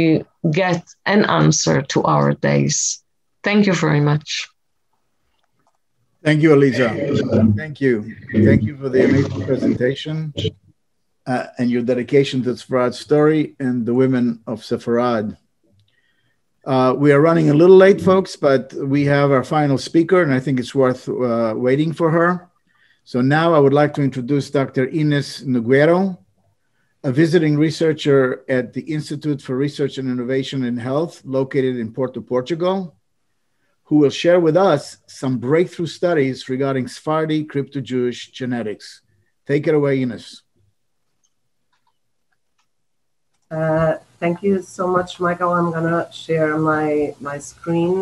get an answer to our days. Thank you very much. Thank you, Aliza. Thank you. Thank you for the amazing presentation. Uh, and your dedication to Sefarad's story and the women of Sefarad. Uh, we are running a little late, folks, but we have our final speaker, and I think it's worth uh, waiting for her. So now I would like to introduce Doctor Ines Noguero, a visiting researcher at the Institute for Research and Innovation in Health, located in Porto, Portugal, who will share with us some breakthrough studies regarding Sephardi crypto-Jewish genetics. Take it away, Ines. Uh, thank you so much, Michael. I'm gonna share my my screen.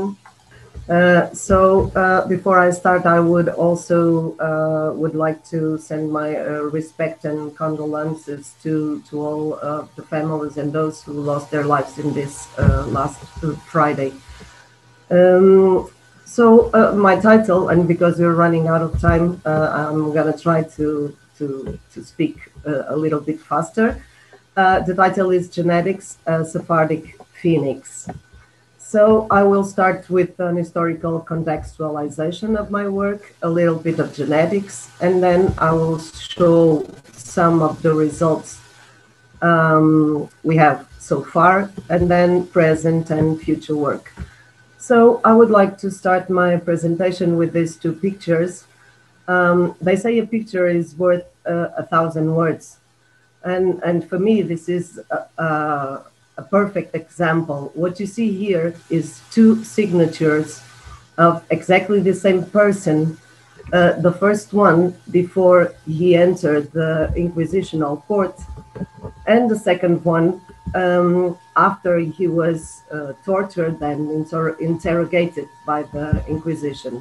Uh, so uh, before I start, I would also uh, would like to send my uh, respect and condolences to to all of uh, the families and those who lost their lives in this uh, last Friday. Um, so uh, my title, and because we're running out of time, uh, I'm gonna try to to to speak uh, a little bit faster. Uh, the title is Genetics, uh, Sephardic Phoenix. So I will start with an historical contextualization of my work, a little bit of genetics, and then I will show some of the results um, we have so far, and then present and future work. So I would like to start my presentation with these two pictures. Um, they say a picture is worth uh, a thousand words. And, and for me, this is a, a, a perfect example. What you see here is two signatures of exactly the same person. Uh, the first one before he entered the inquisitional court, and the second one um, after he was uh, tortured and inter interrogated by the Inquisition.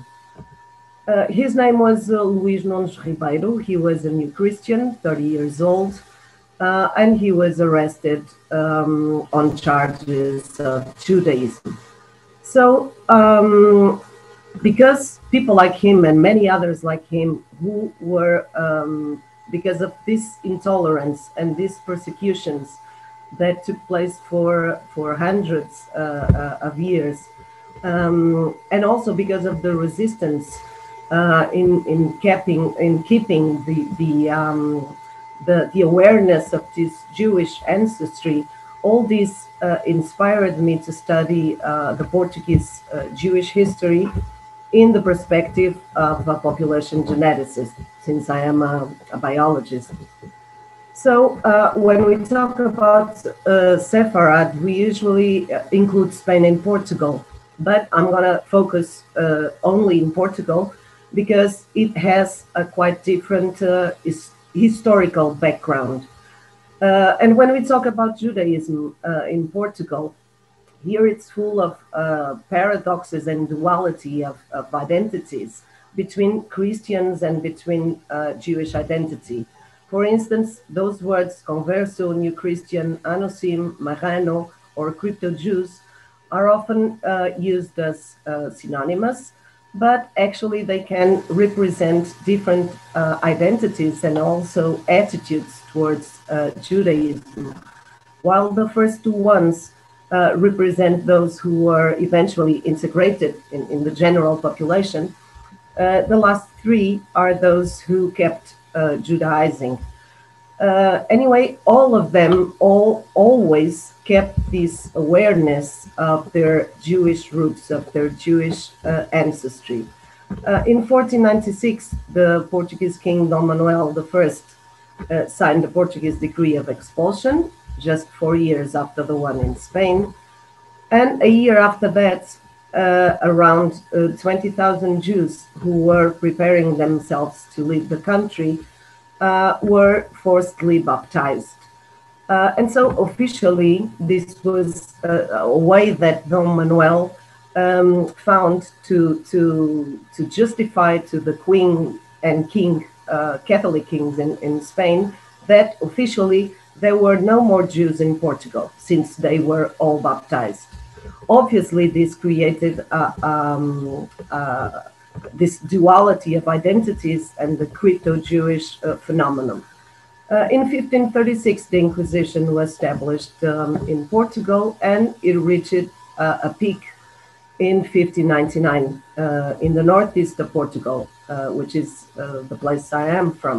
Uh, his name was uh, Luís Nunes Ribeiro. He was a new Christian, thirty years old. Uh, and he was arrested um, on charges of Judaism. So, um, because people like him and many others like him who were, um, because of this intolerance and these persecutions that took place for, for hundreds uh, uh, of years, um, and also because of the resistance uh, in, in, keeping, in keeping the, the um, The, the awareness of this Jewish ancestry, all this uh, inspired me to study uh, the Portuguese uh, Jewish history in the perspective of a population geneticist, since I am a, a biologist. So uh, when we talk about uh, Sefarad, we usually include Spain and Portugal, but I'm going to focus uh, only in Portugal because it has a quite different uh, historical background. Uh, and when we talk about Judaism uh, in Portugal, here it's full of uh, paradoxes and duality of, of identities between Christians and between uh, Jewish identity. For instance, those words, converso, new Christian, anusim, morano, or crypto-Jews, are often uh, used as uh, synonymous, but actually they can represent different uh, identities and also attitudes towards uh, Judaism. While the first two ones uh, represent those who were eventually integrated in, in the general population, uh, the last three are those who kept uh, Judaizing. Uh, anyway, all of them all always kept this awareness of their Jewish roots, of their Jewish uh, ancestry. Uh, in fourteen ninety-six, the Portuguese king Dom Manuel the First uh, signed the Portuguese decree of expulsion, just four years after the one in Spain. And a year after that, uh, around uh, twenty thousand Jews who were preparing themselves to leave the country Uh, were forcibly baptized. Uh, and so officially, this was uh, a way that Dom Manuel um, found to, to, to justify to the queen and king, uh, Catholic kings in, in Spain, that officially there were no more Jews in Portugal since they were all baptized. Obviously, this created a, um, a, this duality of identities and the crypto-Jewish uh, phenomenon. Uh, in fifteen thirty-six, the Inquisition was established um, in Portugal, and it reached uh, a peak in fifteen ninety-nine uh, in the northeast of Portugal, uh, which is uh, the place I am from.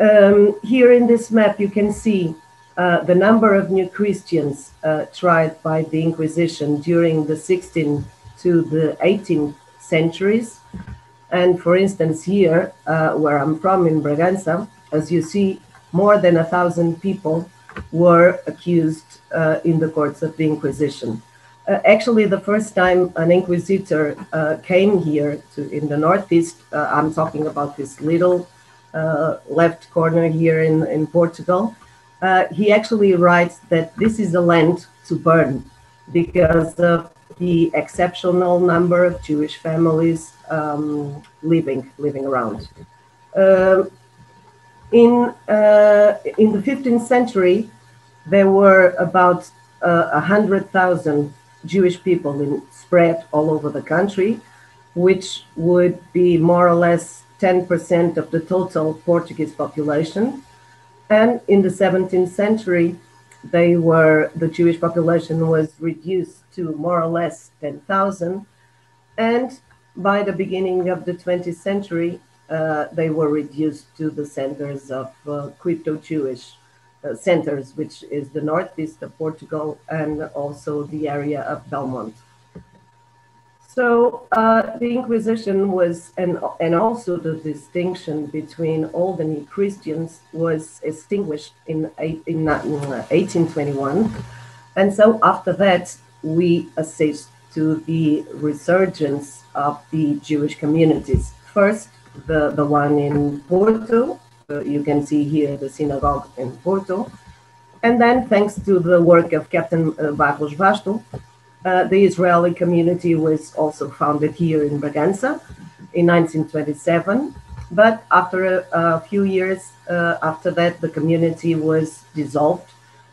Um, here in this map, you can see uh, the number of new Christians uh, tried by the Inquisition during the sixteenth to the eighteenth centuries. And for instance, here, uh, where I'm from in Braganza, as you see, more than a thousand people were accused uh, in the courts of the Inquisition. Uh, actually, the first time an inquisitor uh, came here to, in the northeast, uh, I'm talking about this little uh, left corner here in, in Portugal, uh, he actually writes that this is a land to burn because of the exceptional number of Jewish families um, living living around. Uh, in uh, in the fifteenth century, there were about uh, one hundred thousand Jewish people in, spread all over the country, which would be more or less ten percent of the total Portuguese population. And in the seventeenth century, they were, the Jewish population was reduced to more or less ten thousand, and by the beginning of the twentieth century, uh, they were reduced to the centers of uh, crypto-Jewish uh, centers, which is the northeast of Portugal and also the area of Belmonte. So uh, the Inquisition was, and, and also the distinction between old and new Christians was extinguished in, in eighteen twenty-one. And so after that, we assist to the resurgence of the Jewish communities. First, the, the one in Porto. Uh, you can see here the synagogue in Porto. And then thanks to the work of Captain uh, Barros Basto, Uh, the Israeli community was also founded here in Braganza in nineteen twenty-seven, but after a, a few years uh, after that, the community was dissolved,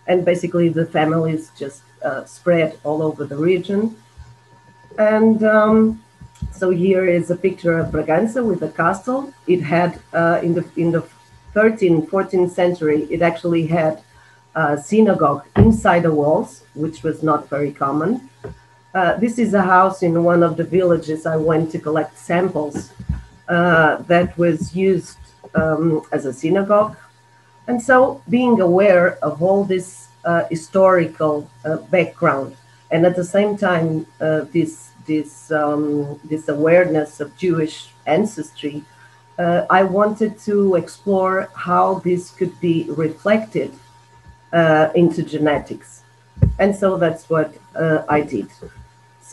and basically the families just uh, spread all over the region. And um, so here is a picture of Braganza with a castle. It had uh, in the in the thirteenth, fourteenth century, it actually had a synagogue inside the walls, which was not very common. Uh, this is a house in one of the villages I went to collect samples uh, that was used um, as a synagogue. And so being aware of all this uh, historical uh, background, and at the same time, uh, this, this, um, this awareness of Jewish ancestry, uh, I wanted to explore how this could be reflected uh, into genetics. And so that's what uh, I did.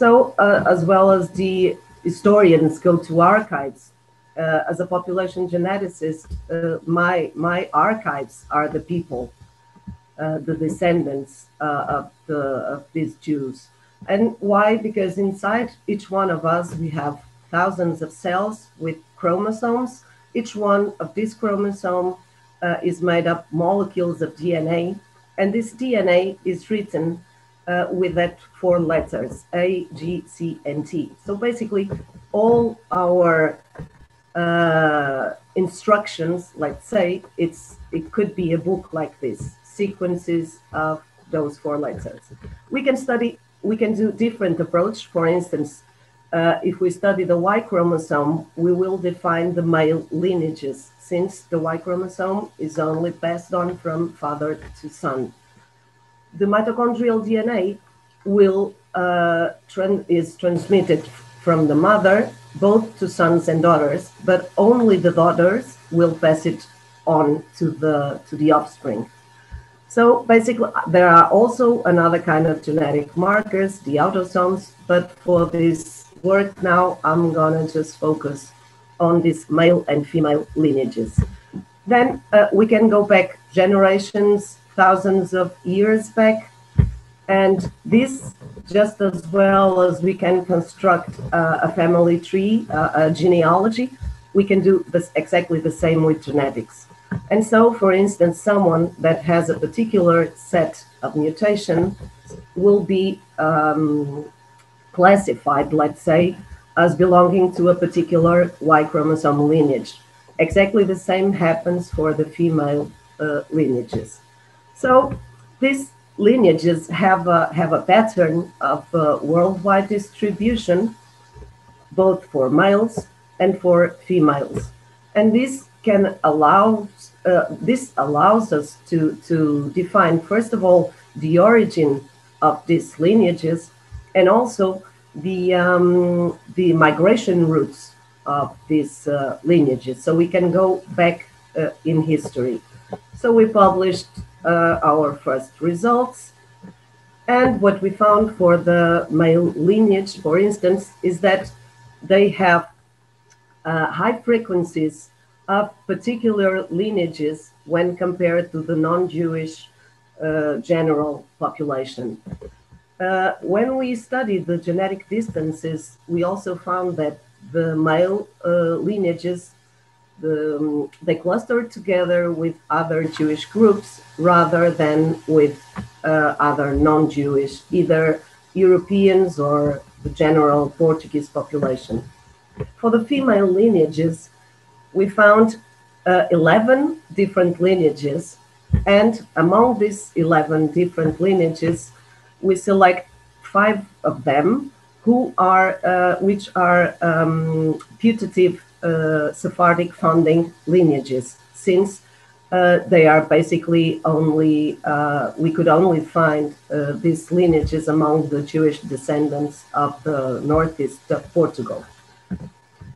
So uh, as well as the historians go to archives uh, as a population geneticist, uh, my, my archives are the people, uh, the descendants uh, of, the, of these Jews. And why? Because inside each one of us, we have thousands of cells with chromosomes. Each one of these chromosomes uh, is made up molecules of D N A. And this D N A is written uh, with that four letters, A, G, C, and T. So basically, all our uh, instructions, let's say, it's it could be a book like this, sequences of those four letters. We can study, we can do different approach. For instance, uh, if we study the Y chromosome, we will define the male lineages, since the Y chromosome is only passed on from father to son. The mitochondrial D N A will uh, trans is transmitted from the mother, both to sons and daughters, but only the daughters will pass it on to the, to the offspring. So basically, there are also another kind of genetic markers, the autosomes, but for this work now, I'm gonna just focus on these male and female lineages. Then uh, we can go back generations, thousands of years back, and this, just as well as we can construct uh, a family tree, uh, a genealogy, we can do this exactly the same with genetics. And so, for instance, someone that has a particular set of mutation will be um, classified, let's say, as belonging to a particular Y chromosome lineage. Exactly the same happens for the female uh, lineages. So these lineages have a, have a pattern of uh, worldwide distribution, both for males and for females. And this can allow, uh, this allows us to, to define, first of all, the origin of these lineages and also the, um, the migration routes of these uh, lineages. So we can go back uh, in history. So we published uh, our first results. And what we found for the male lineage, for instance, is that they have uh, high frequencies of particular lineages when compared to the non-Jewish uh, general population. Uh, when we studied the genetic distances, we also found that the male uh, lineages, the, um, they clustered together with other Jewish groups rather than with uh, other non-Jewish, either Europeans or the general Portuguese population. For the female lineages, we found uh, eleven different lineages, and among these eleven different lineages, we select five of them, who are uh, which are um, putative uh, Sephardic founding lineages, since uh, they are basically only uh, we could only find uh, these lineages among the Jewish descendants of the northeast of Portugal.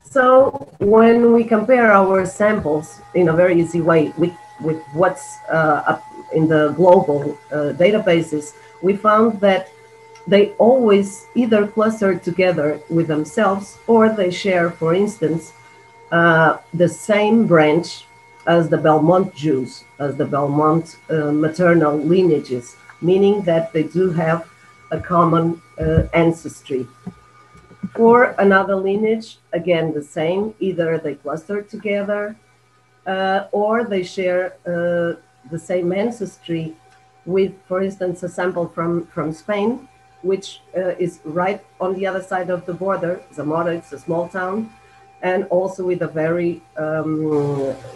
So when we compare our samples in a very easy way with, with what's uh, up in the global uh, databases, we found that they always either cluster together with themselves or they share, for instance, uh, the same branch as the Belmonte Jews, as the Belmonte uh, maternal lineages, meaning that they do have a common uh, ancestry. For another lineage, again the same, either they cluster together uh, or they share uh, the same ancestry with, for instance, a sample from, from Spain, which uh, is right on the other side of the border. Zamora, it's a small town, and also with a very um,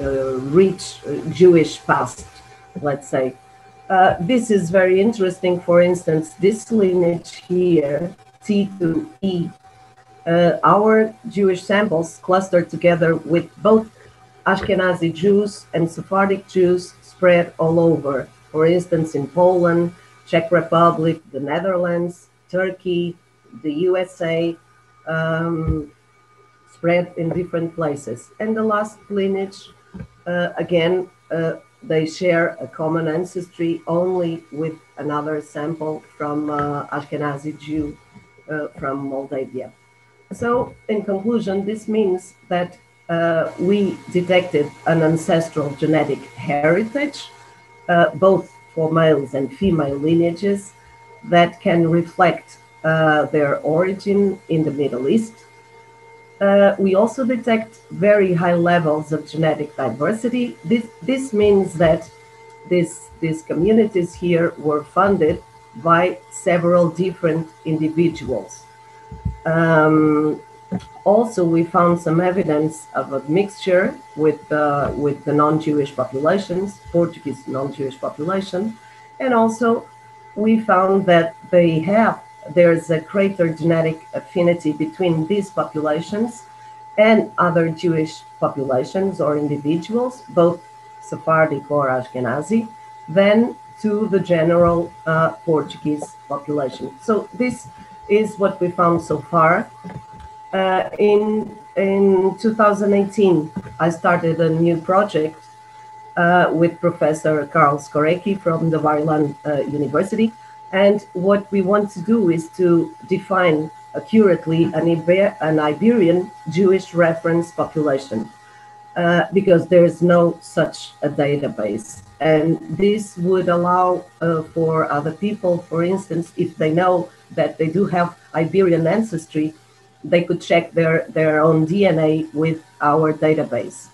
uh, rich Jewish past, let's say. Uh, this is very interesting, for instance, this lineage here, T to E, Uh, our Jewish samples clustered together with both Ashkenazi Jews and Sephardic Jews spread all over. For instance, in Poland, Czech Republic, the Netherlands, Turkey, the U S A, um, spread in different places. And the last lineage, uh, again, uh, they share a common ancestry only with another sample from uh, Ashkenazi Jew uh, from Moldavia. So, in conclusion, this means that uh, we detected an ancestral genetic heritage, uh, both for males and female lineages, that can reflect uh, their origin in the Middle East. Uh, we also detect very high levels of genetic diversity. This, this means that this, these communities here were funded by several different individuals. Um, also, we found some evidence of a mixture with, uh, with the non-Jewish populations, Portuguese non-Jewish population, and also we found that they have there's a greater genetic affinity between these populations and other Jewish populations or individuals, both Sephardic or Ashkenazi, than to the general uh, Portuguese population. So this is what we found so far. Uh, in, in two thousand eighteen, I started a new project uh, with Professor Karl Skorecki from the Bar Ilan uh, University. And what we want to do is to define accurately an, Iber an Iberian Jewish reference population, uh, because there is no such a database. And this would allow uh, for other people, for instance, if they know that they do have Iberian ancestry, they could check their, their own D N A with our database.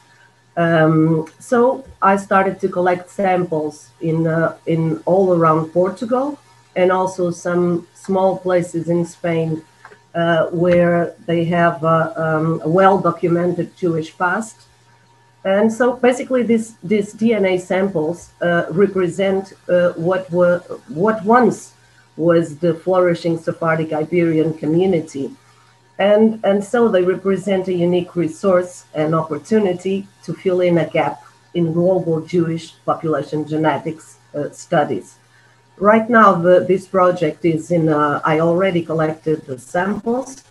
Um, so I started to collect samples in, uh, in all around Portugal, and also some small places in Spain uh, where they have uh, um, a well-documented Jewish past. And so basically this, these D N A samples uh, represent uh, what, were, what once was the flourishing Sephardic Iberian community. And, and so they represent a unique resource and opportunity to fill in a gap in global Jewish population genetics uh, studies. Right now, the, this project is in, uh, I already collected the samples,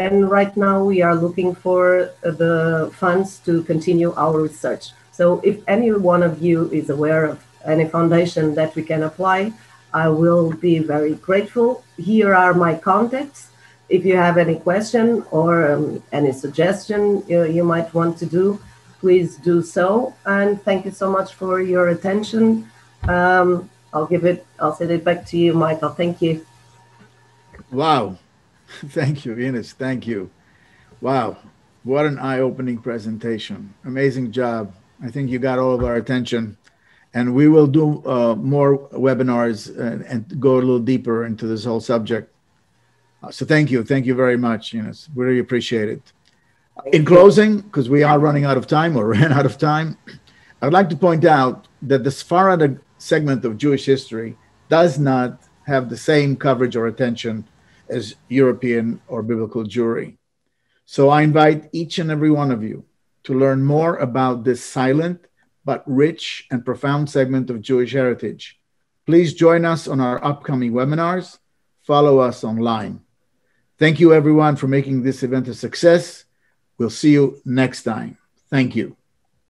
and right now we are looking for the funds to continue our research. So if any one of you is aware of any foundation that we can apply, I will be very grateful. Here are my contacts. If you have any question or um, any suggestion you, you might want to do, please do so. And thank you so much for your attention. Um, I'll give it, I'll send it back to you, Michael. Thank you. Wow. Thank you, Ines. Thank you. Wow. What an eye-opening presentation. Amazing job. I think you got all of our attention. And we will do uh, more webinars and, and go a little deeper into this whole subject. Uh, so thank you. Thank you very much, Ines. We really appreciate it. In closing, because we are running out of time or ran out of time, I'd like to point out that the Sefarad segment of Jewish history does not have the same coverage or attention as European or biblical Jewry. So I invite each and every one of you to learn more about this silent but rich and profound segment of Jewish heritage. Please join us on our upcoming webinars. Follow us online. Thank you everyone for making this event a success. We'll see you next time. Thank you.